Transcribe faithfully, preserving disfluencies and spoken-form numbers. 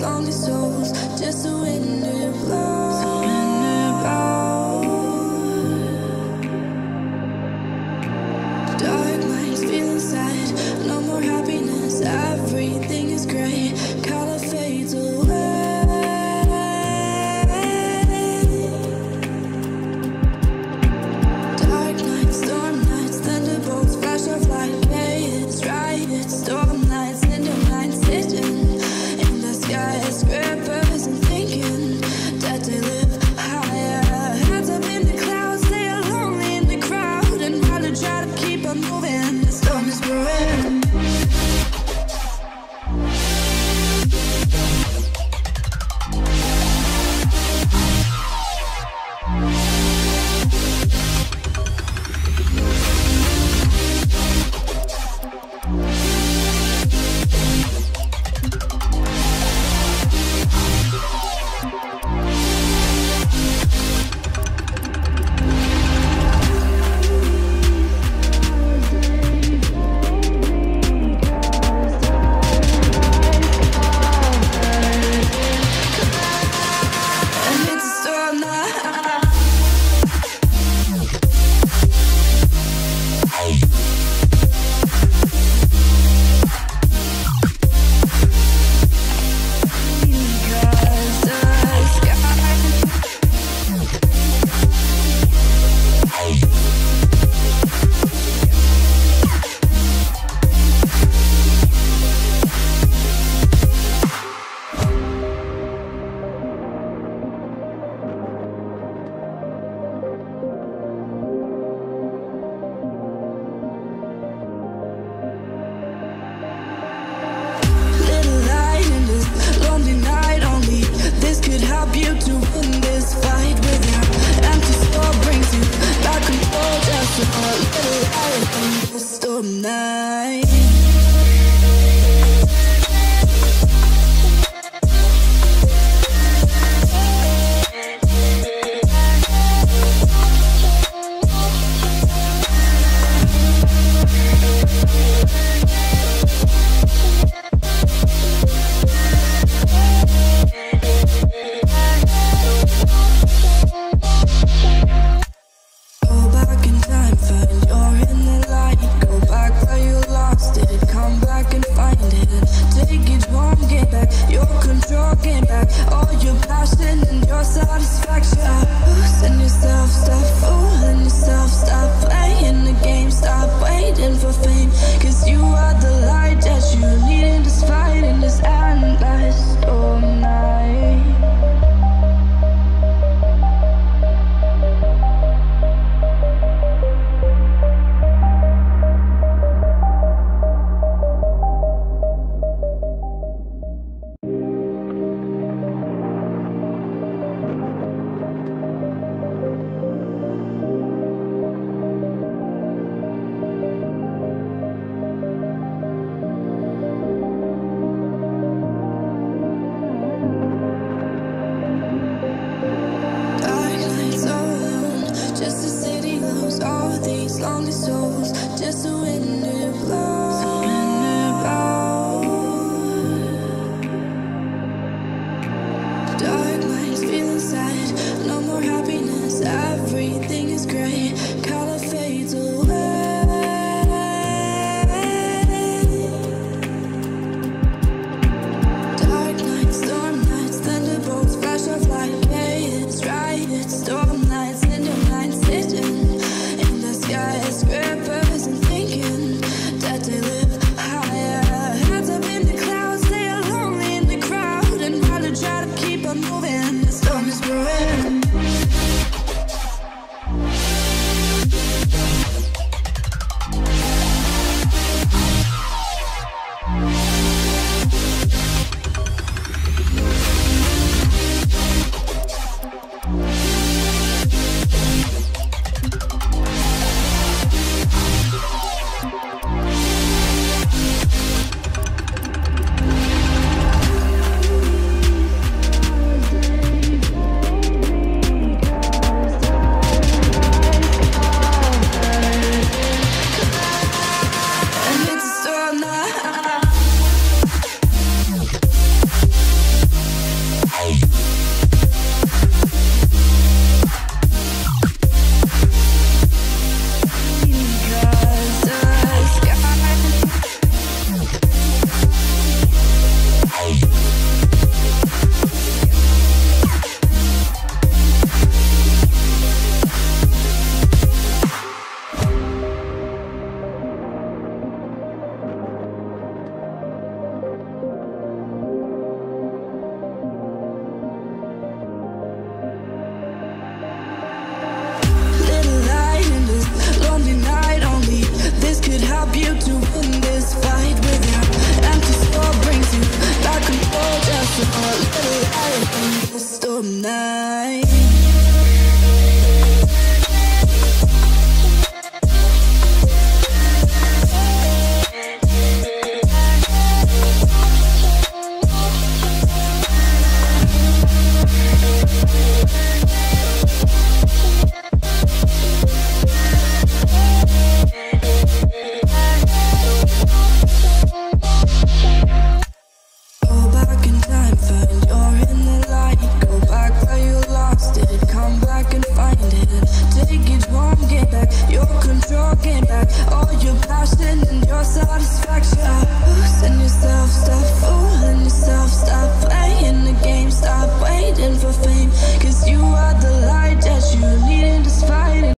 lonely souls, just a wind it blows. Dark nights feel inside, no more happiness, everything is gray, color fades away. Lonely souls, just a wind it blows. Dark nights feel inside, no more happiness, everything is gray, color fades away. Dark nights, storm nights, thunderbolts, flash of light, chaos, riots, storm nights, midnight nights, sitting skyscrapers and thinking that they live higher. Heads up in the clouds, they are lonely in the crowd, and while they try to keep on moving, the storm is brewing. could help you to win this fight with your empty soul. Brings you back and forth just for a little light in the storm night.